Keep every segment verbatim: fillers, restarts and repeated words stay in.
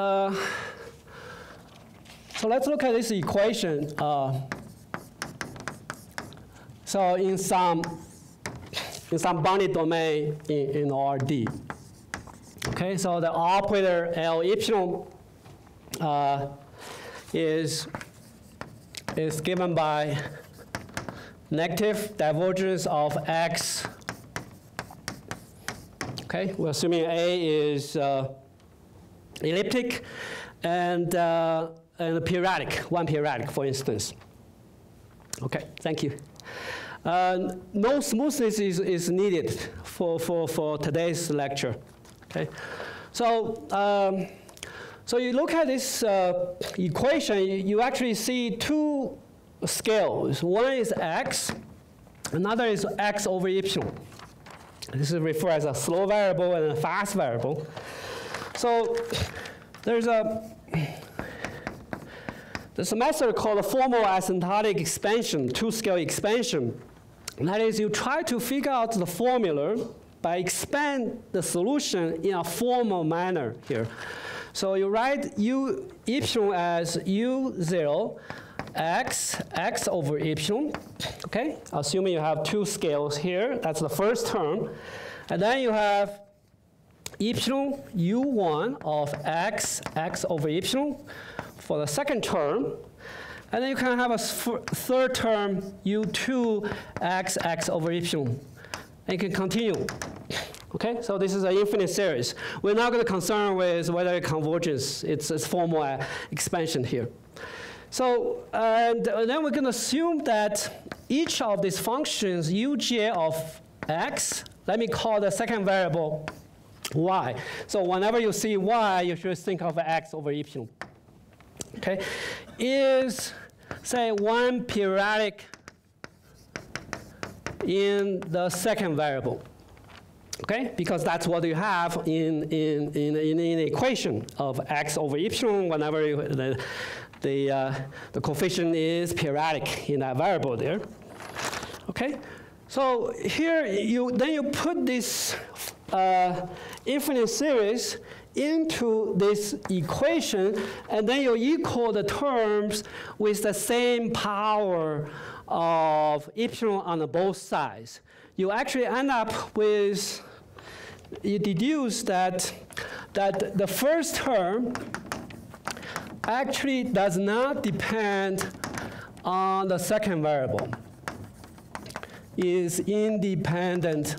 Uh, so let's look at this equation. Uh, so in some in some bounded domain in, in R D. Okay, so the operator L epsilon uh, is is given by negative divergence of X. Okay, we're assuming A is uh, elliptic and uh, and periodic, one periodic, for instance. Okay, thank you. Uh, no smoothness is, is needed for, for, for today's lecture. Okay, so um, so you look at this uh, equation, you, you actually see two scales. One is X, another is X over epsilon. This is referred as a slow variable and a fast variable. So there's a there's a method called a formal asymptotic expansion, two-scale expansion. And that is, you try to figure out the formula by expand the solution in a formal manner here. So you write u epsilon as u zero x x over epsilon. Okay, assuming you have two scales here, that's the first term, and then you have epsilon u one of x x over epsilon for the second term, and then you can have a third term u two x x over epsilon. And you can continue. Okay, so this is an infinite series. We're not going to concern with whether it converges. It's, it's formal uh, expansion here. So and, and then we can assume that each of these functions, uj of x, let me call the second variable y. So whenever you see y, you should think of x over epsilon. Okay, is say one periodic in the second variable. Okay, because that's what you have in in in in the equation of x over epsilon whenever you, the the, uh, the coefficient is periodic in that variable there. Okay, so here you then you put this uh, infinite series into this equation, and then you equal the terms with the same power of epsilon on both sides. You actually end up with, you deduce that, that the first term actually does not depend on the second variable, is independent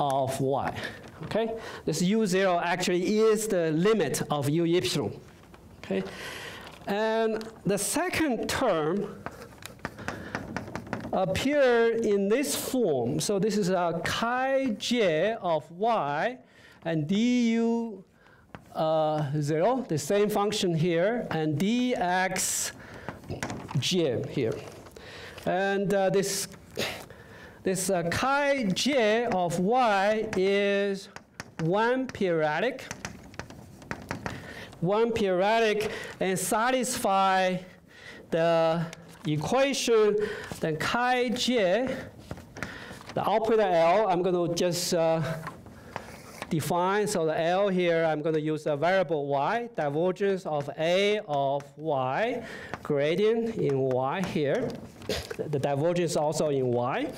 of y. Okay? This u zero actually is the limit of u epsilon. Okay? And the second term appear in this form. So this is a chi j of y and du uh, zero, the same function here, and dx j here. And uh, this this uh, chi j of y is one periodic, one periodic, and satisfy the equation, then chi j, the operator L, I'm going to just uh, define. So the L here, I'm going to use the variable y, divergence of A of y, gradient in y here. The divergence also in y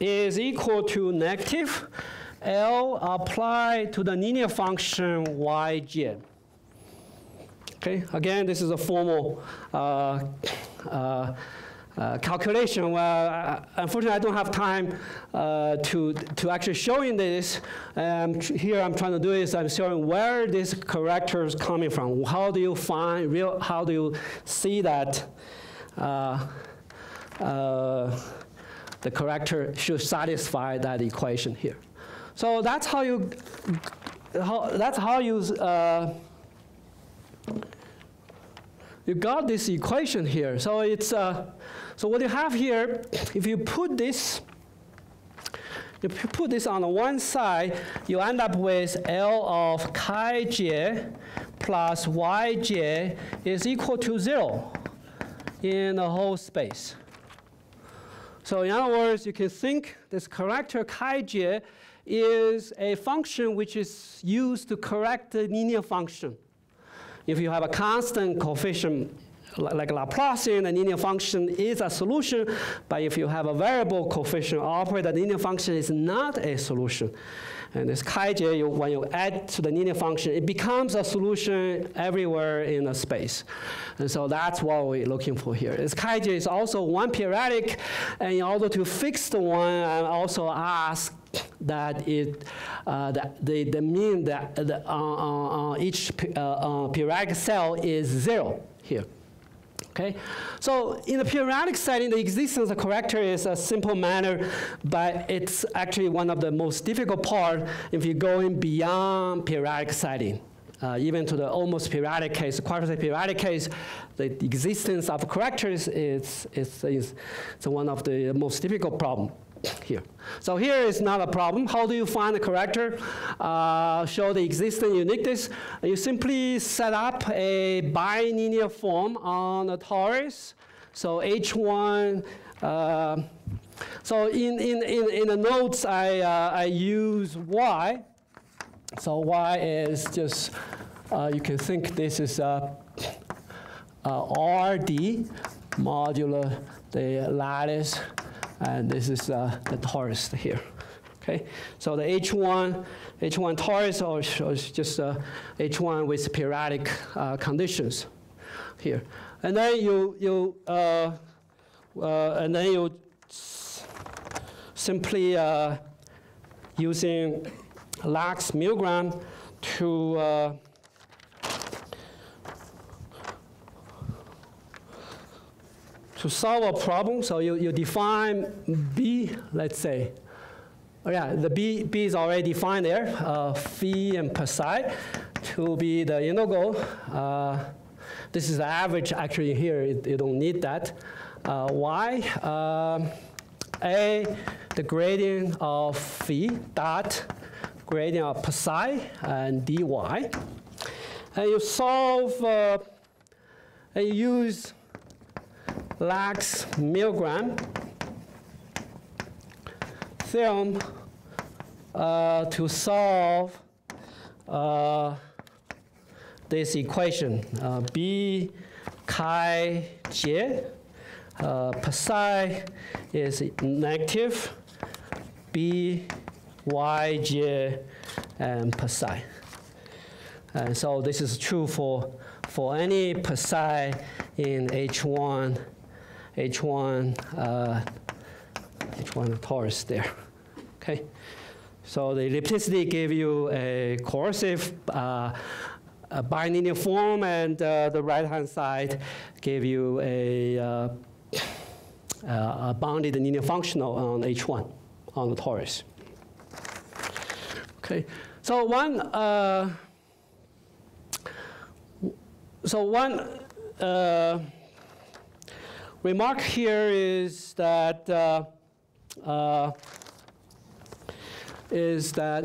is equal to negative L applied to the linear function yj. Okay, again, this is a formal uh, Uh, uh, calculation. Well, uh, unfortunately, I don't have time uh, to to actually showing this. Um, here, I'm trying to do is I'm showing where these characters coming from. How do you find real? How do you see that uh, uh, the character should satisfy that equation here? So that's how you. How, that's how you. Uh, You got this equation here. So it's uh, so what you have here, if you put this, if you put this on the one side, you end up with L of chi j plus y j is equal to zero in the whole space. So in other words, you can think this character chi j is a function which is used to correct the linear function. if you have a constant coefficient like Laplacian, the linear function is a solution, but if you have a variable coefficient operator, the linear function is not a solution. And this kaijie, you, when you add to the linear function, it becomes a solution everywhere in a space. And so that's what we're looking for here. This kaijie is also one periodic, and in order to fix the one, I also ask that it, uh, that the, the mean that the, uh, uh, uh, each uh, uh, periodic cell is zero here. Okay, so in the periodic setting, the existence of character is a simple matter, but it's actually one of the most difficult part if you're going beyond periodic setting. Uh, even to the almost periodic case, quasi periodic case, the existence of characters is, is, is, is one of the most difficult problem here. So here is not a problem. How do you find a character? Uh, show the existing uniqueness. You simply set up a bilinear form on the torus. So H one. Uh, so in in in in the notes, I uh, I use y. So y is just uh, you can think this is a, a R D modular the lattice. And this is uh, the torus here, okay? So the H one, H one torus, or just uh, H one with periodic uh, conditions here. And then you, you uh, uh, and then you simply uh, using Lax-Milgram to uh, to solve a problem, so you, you define B, let's say. Oh yeah, the B, B is already defined there, uh, phi and psi, to be the integral. Uh, this is the average, actually here, you, you don't need that. Uh, y, um, A, the gradient of phi dot gradient of psi, and dy. And you solve, uh, and you use Lax-Milgram theorem uh, to solve uh, this equation. Uh, B chi j uh, psi is negative B y j and psi. And so this is true for for any psi in H one. H one, uh, H one torus there, okay? So the ellipticity gave you a coercive uh, a bilinear form, and uh, the right-hand side gave you a, uh, a bounded linear functional on H one, on the torus. Okay, so one, uh, so one, uh, remark here is that uh, uh, is that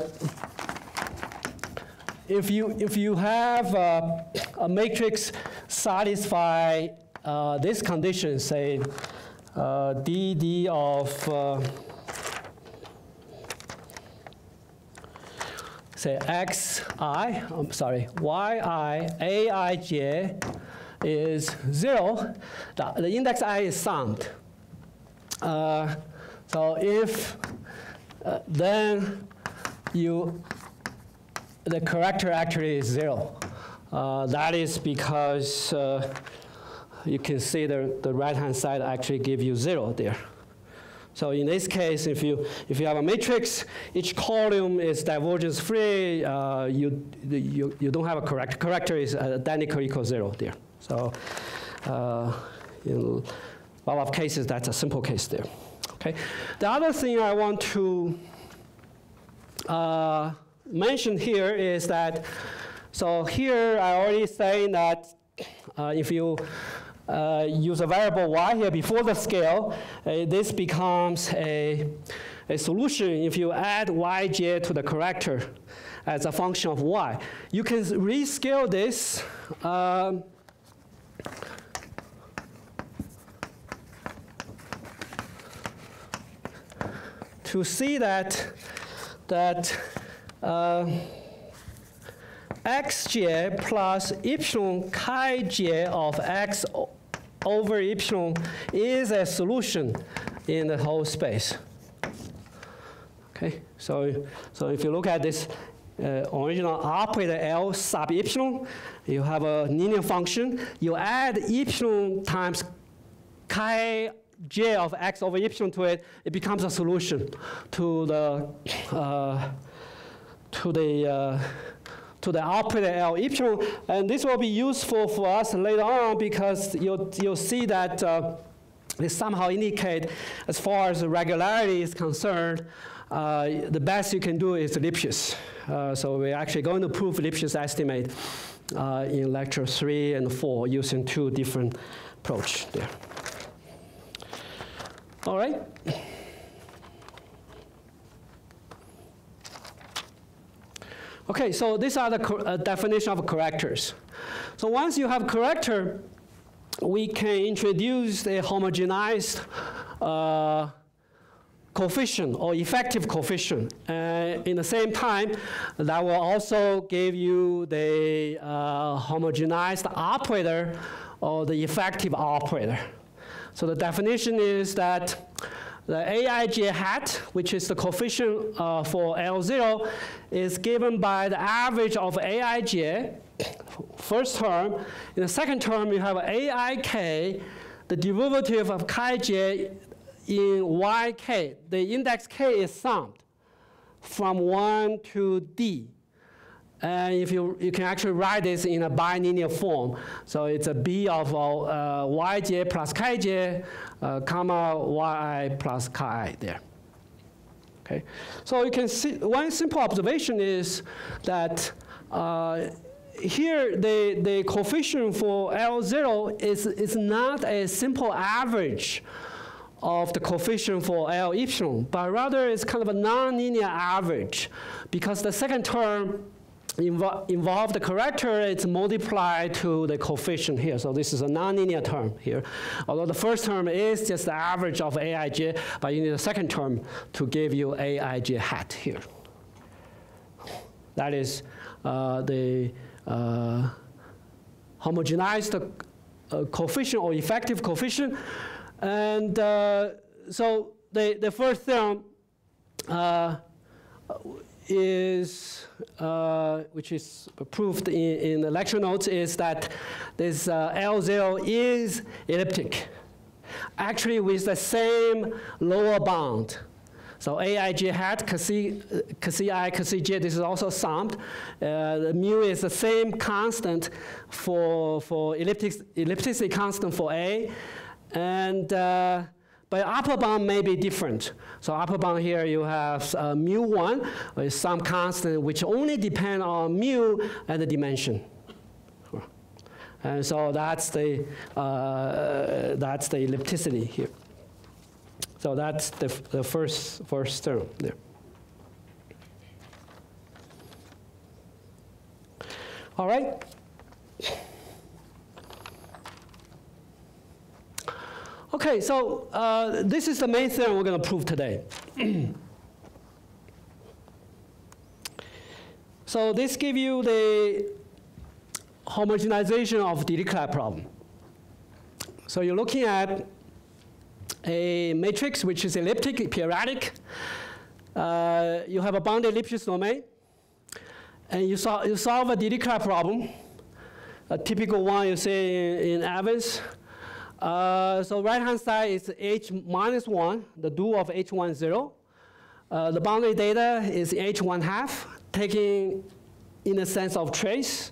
if you if you have uh, a matrix satisfy uh, this condition, say uh, D D of uh, say X I, I'm sorry, Y I A I J is zero, the, the index I is summed. Uh, so if uh, then you, the character actually is zero. Uh, that is because uh, you can see the, the right-hand side actually give you zero there. So in this case, if you if you have a matrix, each column is divergence free. Uh, you, you you don't have a character. Character is identical equal zero there. So uh, in a lot of cases, that's a simple case there. Okay. The other thing I want to uh, mention here is that so here I already saying that uh, if you Uh, use a variable y here before the scale, uh, this becomes a, a solution if you add yj to the character as a function of y. You can rescale this. Um, to see that, that uh, xj plus epsilon chi j of x over epsilon is a solution in the whole space. Okay, so, so if you look at this uh, original operator L sub epsilon, you have a linear function. You add epsilon times chi j of x over epsilon to it, it becomes a solution to the uh, to the uh, to the operator L epsilon, and this will be useful for us later on because you'll you'll see that uh, they somehow indicate, as far as regularity is concerned, uh, the best you can do is Lipschitz. Uh, so we're actually going to prove Lipschitz estimate uh, in lecture three and four using two different approaches there. All right. Okay, so these are the uh, definition of correctors. So once you have corrector, we can introduce a homogenized uh, coefficient or effective coefficient. Uh, in the same time, that will also give you the uh, homogenized operator or the effective operator. So the definition is that the Aij hat, which is the coefficient uh, for L zero, is given by the average of Aij, first term. In the second term, you have Aik, the derivative of Kj in Yk. The index K is summed from one to D. And if you, you can actually write this in a bilinear form. So it's a B of uh, Yj plus Kj, uh, comma Yi plus Ki there. Okay. So you can see one simple observation is that uh, here the, the coefficient for L zero is, is not a simple average of the coefficient for L epsilon, but rather it's kind of a nonlinear average because the second term Invo involve the corrector, it's multiplied to the coefficient here. So this is a nonlinear term here. Although the first term is just the average of Aij, but you need a second term to give you Aij hat here. That is uh, the uh, homogenized uh, coefficient or effective coefficient. And uh, so the, the first term uh, is, uh, which is proved in, in the lecture notes, is that this uh, L zero is elliptic, actually with the same lower bound. So Aij hat, Kasi I, Kasi j, this is also summed. Uh, the mu is the same constant for, for elliptic, ellipticity constant for A. And uh, but upper bound may be different. So upper bound here you have uh, mu one, or some constant which only depend on mu and the dimension. And so that's the, uh, that's the ellipticity here. So that's the, f the first, first term there. All right. Okay, so uh, this is the main theorem we're going to prove today. So this gives you the homogenization of Dirichlet problem. So you're looking at a matrix which is elliptic, periodic. Uh, you have a bounded Lipschitz domain, and you, sol you solve a Dirichlet problem, a typical one you see in, in Evans. Uh, so right-hand side is h minus one, the do of h one, zero. Uh, the boundary data is h one half, taking in the sense of trace,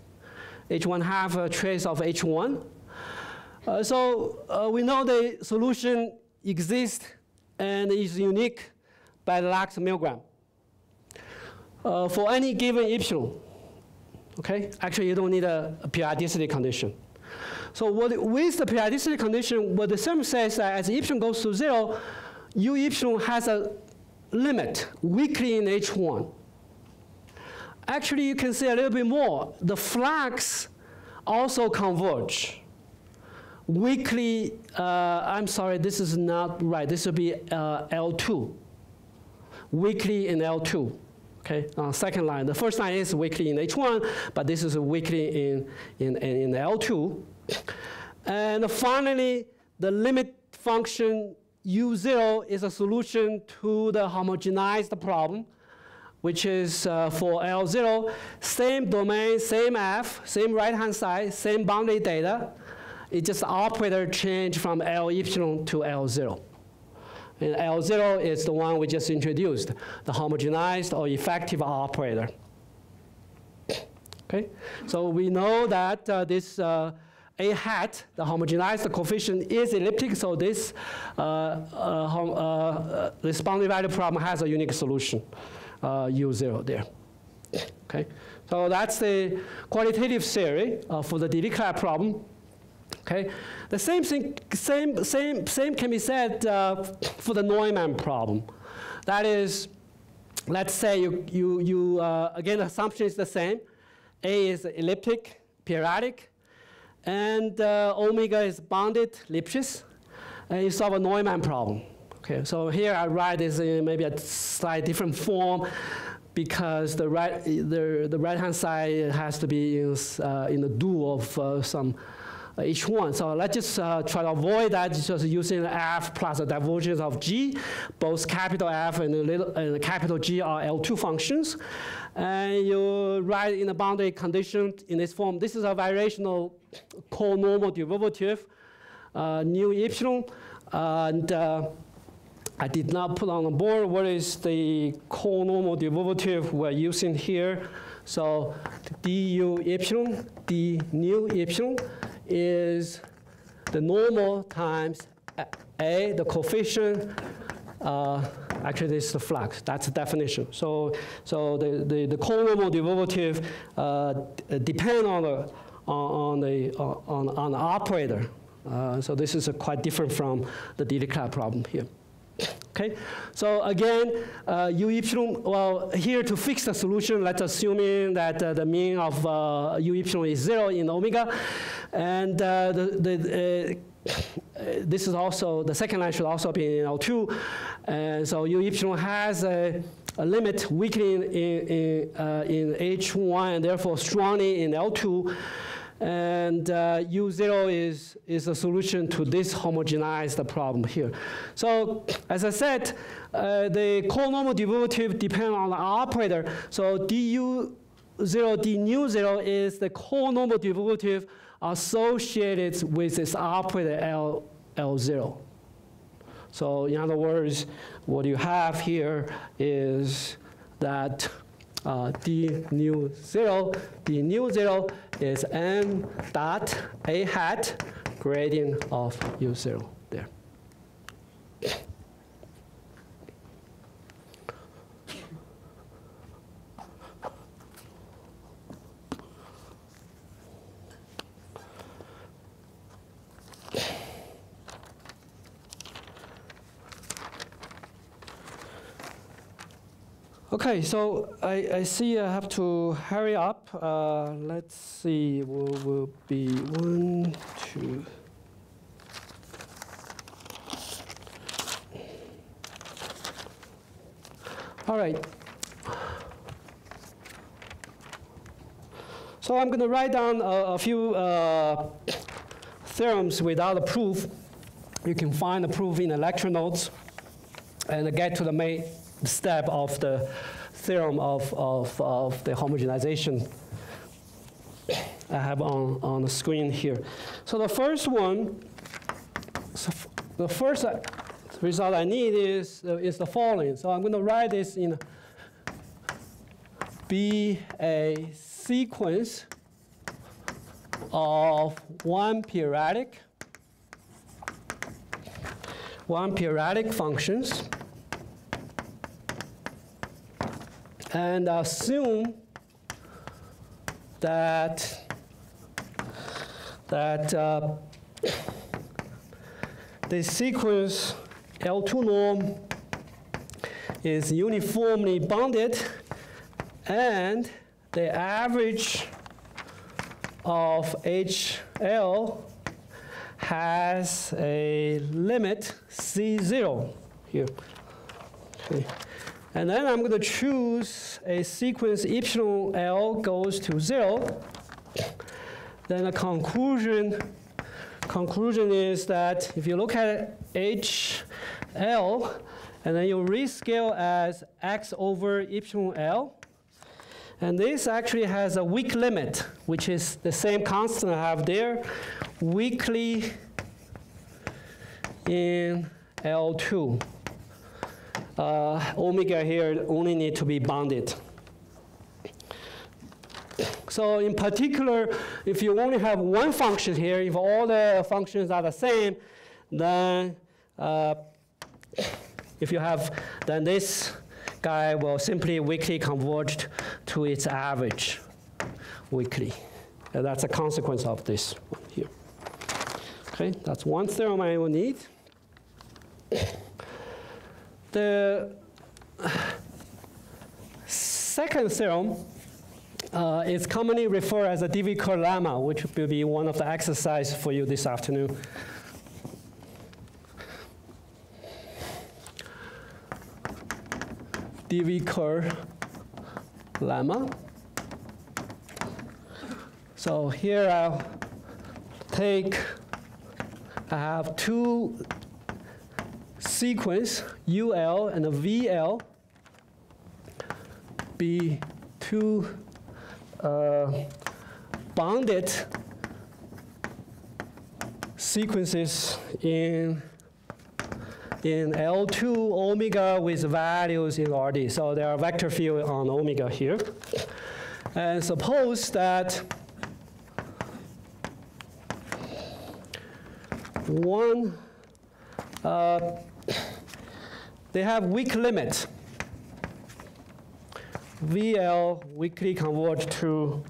h one half a trace of h one. Uh, so uh, we know the solution exists and is unique by the Lax-Milgram uh, for any given epsilon. Okay, actually you don't need a, a periodicity condition. So what, with the periodicity condition, what the theorem says that as epsilon goes to zero, u epsilon has a limit weakly in h one. Actually, you can say a little bit more. The flux also converge weakly. Uh, I'm sorry, this is not right. This would be uh, L two, weakly in L two Okay, on second line. The first line is weakly in H one, but this is weakly in, in, in L two. And finally, the limit function U zero is a solution to the homogenized problem, which is uh, for L zero, same domain, same F, same right-hand side, same boundary data. It's just operator change from L epsilon to L zero. And L zero is the one we just introduced, the homogenized or effective operator. Okay, so we know that uh, this uh, A hat, the homogenized coefficient, is elliptic, so this uh, uh, hom uh, this boundary value problem has a unique solution, uh, U zero there. Okay, so that's the qualitative theory uh, for the Dirichlet problem. Okay, the same thing, same same same can be said uh, for the Neumann problem. That is, let's say you you you uh, again, the assumption is the same. A is elliptic, periodic. And uh, omega is bounded, Lipschitz, and you solve a Neumann problem. Okay, so here I write this in maybe a slightly different form because the right the, the right hand side has to be in, uh, in the do of uh, some uh, H one. So let's just uh, try to avoid that, just using F plus the divergence of G. Both capital F and the little and the capital G are L two functions, and you write in the boundary condition in this form. This is a variational co-normal derivative, uh, nu epsilon, uh, and uh, I did not put on the board what is the co-normal derivative we're using here. So du epsilon, d nu epsilon is the normal times A, the coefficient. Uh, actually, this is the flux. That's the definition. So, so the the, the co-normal derivative uh, depends on the on the on, on the operator. Uh, so this is a quite different from the Dirichlet problem here. Okay. So again, uh, u epsilon. Well, here to fix the solution, let's assume that uh, the mean of uh, u epsilon is zero in omega, and uh, the the. Uh, this is also, the second line should also be in L two. And so u epsilon has a, a limit weakly in, in, in, uh, in H one and therefore strongly in L two. And uh, U zero is, is a solution to this homogenized problem here. So as I said, uh, the co-normal derivative depends on the operator. So du zero, d nu zero is the co-normal derivative associated with this operator L, L zero. So in other words, what you have here is that uh, d nu zero, d nu zero is m dot a hat gradient of u zero there. Okay, so I, I see I have to hurry up. Uh, let's see, will will be one, two. All right. So I'm going to write down a, a few uh, theorems without a proof. You can find the proof in the lecture notes, and get to the main step of the theorem of, of, of the homogenization I have on, on the screen here. So the first one, so the first result I need is, uh, is the following. So I'm going to write this in be a sequence of one periodic, one periodic functions. And assume that that uh, the sequence L two norm is uniformly bounded, and the average of H L has a limit C zero here. Okay. And then I'm going to choose a sequence epsilon L goes to zero. Then the conclusion, conclusion is that if you look at H L, and then you rescale as x over epsilon L. And this actually has a weak limit, which is the same constant I have there, weakly in L two. Uh, omega here only need to be bounded. So in particular, if you only have one function here, if all the functions are the same, then uh, if you have, then this guy will simply weakly converge to its average weakly. And that's a consequence of this one here. Okay, that's one theorem I will need. The second theorem uh, is commonly referred as a Div-Curl Lemma, which will be one of the exercises for you this afternoon. Div-Curl Lemma. So here I'll take, I have two sequence, U L and a V L, be two uh, bounded sequences in in L two omega with values in R D. So there are vector field on omega here. And suppose that one, uh, they have weak limit. V L weakly converge to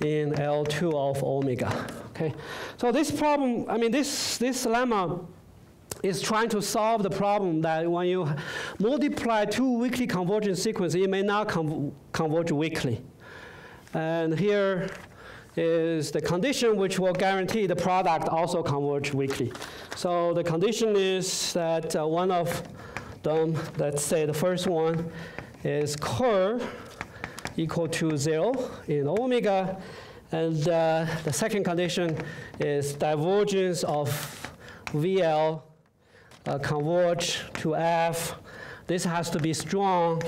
in L two of omega. Okay. So this problem, I mean, this, this lemma is trying to solve the problem that when you multiply two weakly convergent sequences, it may not conv converge weakly. And here is the condition which will guarantee the product also converge weakly. So the condition is that uh, one of them, let's say the first one, is curl equal to zero in omega. And uh, the second condition is divergence of V L uh, converge to F. This has to be strong,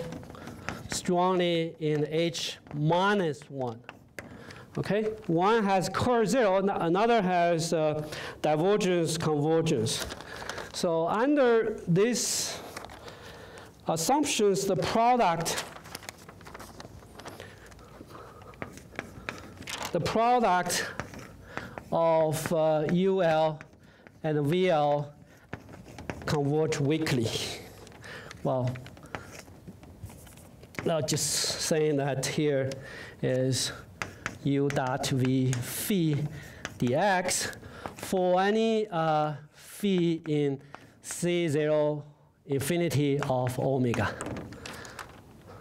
strongly in H minus one. Okay, one has curl zero, another has uh, divergence convergence. So under these assumptions, the product. The product of uh, U L and V L converge weakly. Well, not just saying that here is U dot V phi dx for any uh, phi in C zero infinity of omega.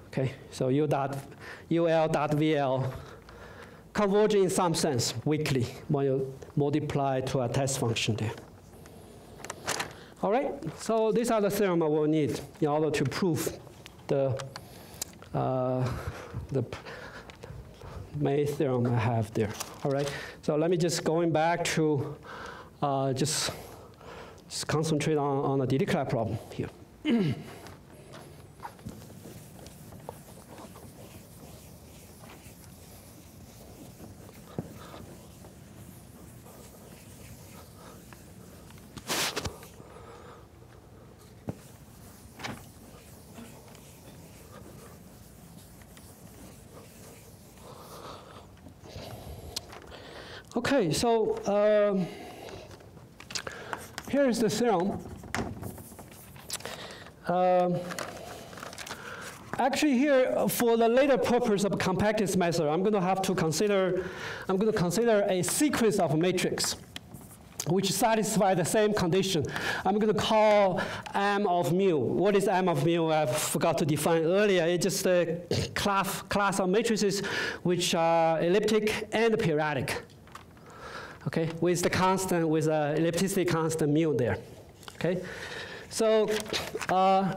Okay, so U dot U L dot V L converge in some sense weakly when you multiply to a test function there. All right, so these are the theorem I will need in order to prove the uh, the main theorem I have there. All right, so let me just going back to uh, just, just concentrate on on the Dirichlet problem here. Okay, so um, here is the theorem. Um, actually, here for the later purpose of compactness method, I'm going to have to consider. I'm going to consider a sequence of matrix, which satisfy the same condition. I'm going to call M of mu. What is M of mu? I forgot to define earlier. It's just a class class of matrices which are elliptic and periodic. Okay, with the constant, with a ellipticity constant mu there. Okay, so uh,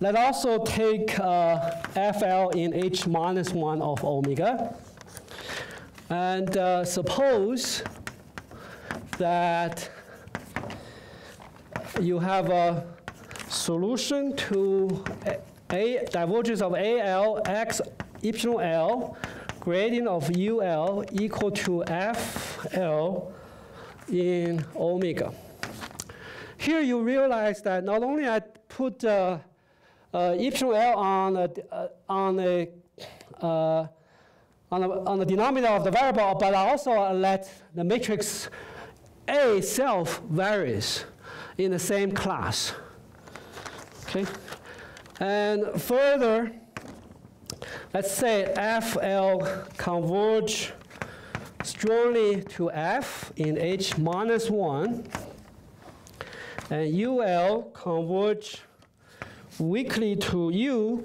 let's also take uh, F L in H minus one of omega. And uh, suppose that you have a solution to a divergence of A L x epsilon L gradient of U L equal to F L in omega. Here you realize that not only I put uh, uh, epsilon L on a, uh, on a uh, on the, on the denominator of the variable, but I also let the matrix A itself varies in the same class. Okay, and further, let's say F L converge strongly to F in H minus one, and U L converge weakly to U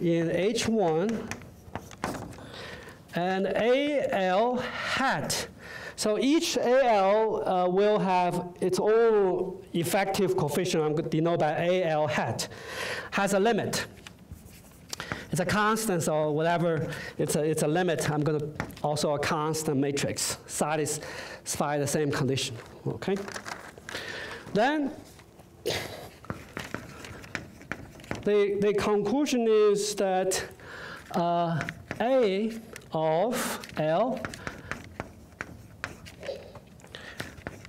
in H one, and A L hat. So each A L uh, will have its own effective coefficient. I'm going to denote by A L hat. Has a limit. It's a constant or whatever. It's a, it's a limit. I'm going to also a constant matrix. Satisfy the same condition. Okay. Then the, the conclusion is that uh, A of L,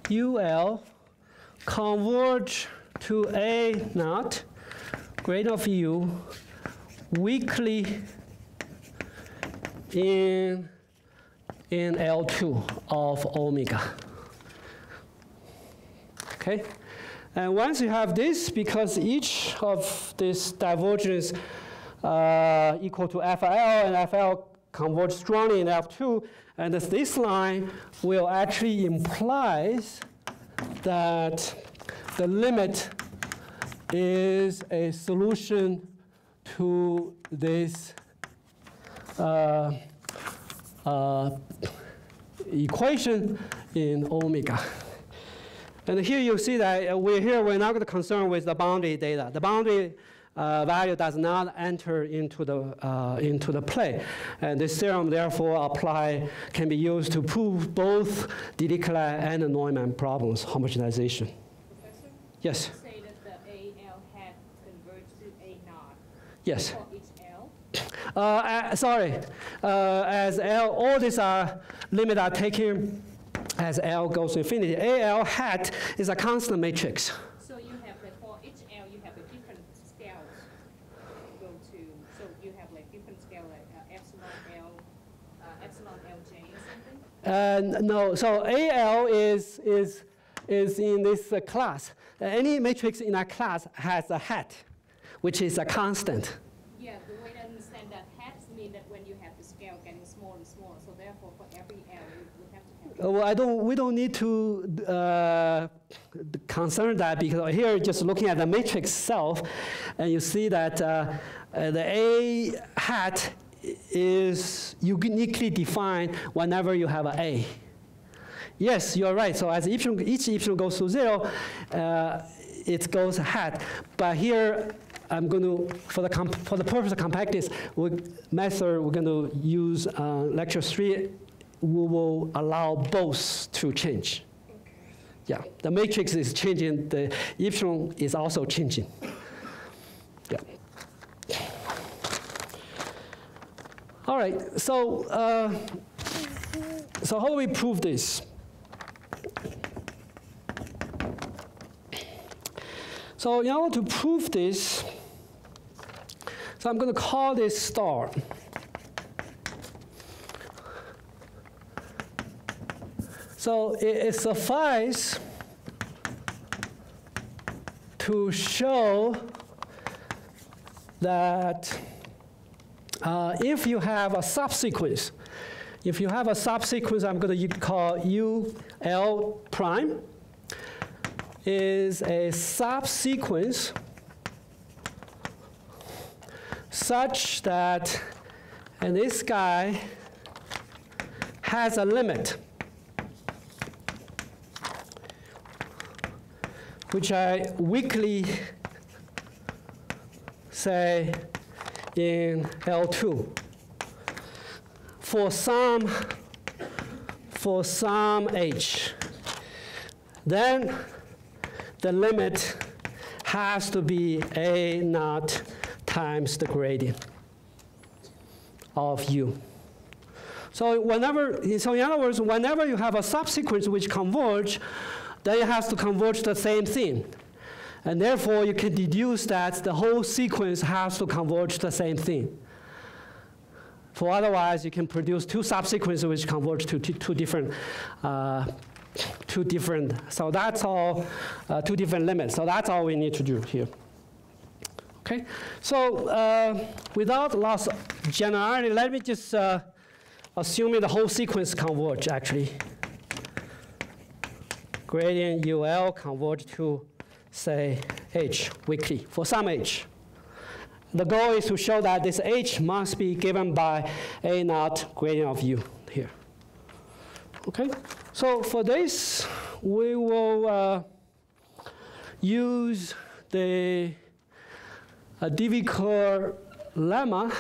U L converge to A naught gradient of U weakly in, in L two of omega. Okay? And once you have this, because each of these divergences uh, equal to F L, and F L converge strongly in F two, and this, this line will actually implies that the limit is a solution to this uh, uh, equation in omega. And here you see that we're here, we're not concerned with the boundary data. The boundary uh, value does not enter into the, uh, into the play. And this theorem, therefore, apply, can be used to prove both Dirichlet and Neumann problems, homogenization. Professor? Yes? You say that the A L hat converges to A naught. Yes. For each L? Uh, uh, sorry. Uh, as L, all these are limits are taken as L goes to infinity. A L hat is a constant matrix. So you have, like, for each L, you have a different scale go to, so you have like different scale, like uh, epsilon L, uh, epsilon L J or something? Uh, no, so A L is, is, is in this uh, class. Uh, any matrix in a class has a hat, which is a constant. Yeah, the way I understand that hats mean that when you have the scale getting smaller and smaller, so therefore for every L, well, I don't, we don't need to uh, concern that, because here just looking at the matrix itself, and you see that uh, the A hat is uniquely defined whenever you have an A. Yes, you're right. So as epsilon, each epsilon goes to zero, uh, it goes hat. But here, I'm going to, for the, comp for the purpose of compactness method, we're going to use uh, lecture three. We will allow both to change. Yeah, the matrix is changing, the epsilon is also changing. Yeah. All right, so, uh, so how do we prove this? So in order to prove this, so I'm going to call this star. So it, it suffices to show that uh, if you have a subsequence, if you have a subsequence, I'm going to call U L prime is a subsequence such that, and this guy has a limit. which I weakly say in L two. For some, for some h, then the limit has to be a naught times the gradient of u. So whenever, so in other words, whenever you have a subsequence which converge, then it has to converge the same thing. And therefore, you can deduce that the whole sequence has to converge the same thing. For otherwise, you can produce two subsequences which converge to two, two different, uh, two different. So that's all, uh, two different limits. So that's all we need to do here. Okay. So uh, without loss of generality, let me just uh, assuming the whole sequence converge actually. Gradient U L converge to, say, h weakly for some h. The goal is to show that this h must be given by a naught gradient of u here. Okay, so for this we will uh, use the uh, Div-Curl lemma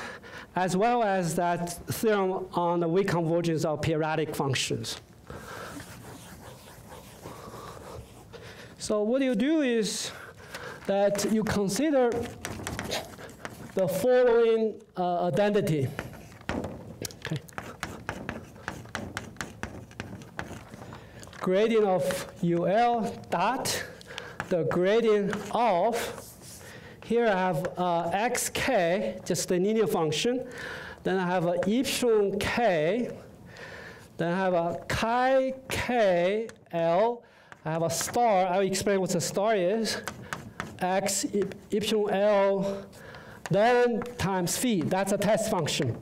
as well as that theorem on the weak convergence of periodic functions. So what you do is that you consider the following uh, identity. Okay. Gradient of U L dot the gradient of, here I have uh, xk, just the linear function. Then I have a epsilon k. Then I have a chi k l. I have a star. I'll explain what a star is. X epsilon l. Then times phi, that's a test function.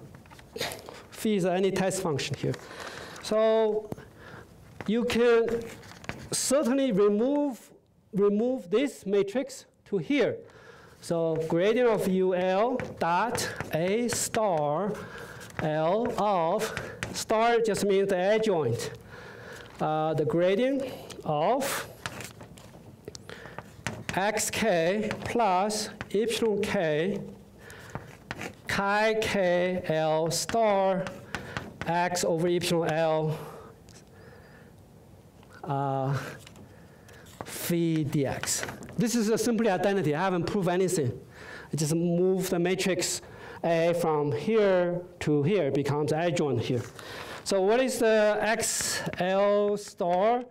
Phi is any test function here. So you can certainly remove, remove this matrix to here. So gradient of U L dot A star L of, star just means the adjoint. Uh, the gradient of xk plus epsilon k chi k l star x over epsilon l uh, phi dx. This is a simply identity. I haven't proved anything. I just move the matrix A from here to here. It becomes adjoint here. So what is the xl star?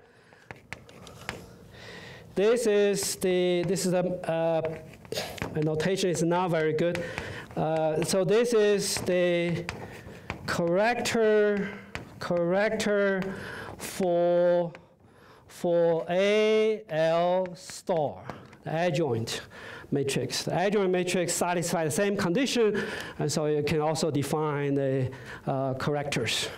This is the, this is a, uh, the notation is not very good. Uh, so this is the corrector, corrector for, for A L star, the adjoint matrix. The adjoint matrix satisfies the same condition, and so you can also define the uh, correctors.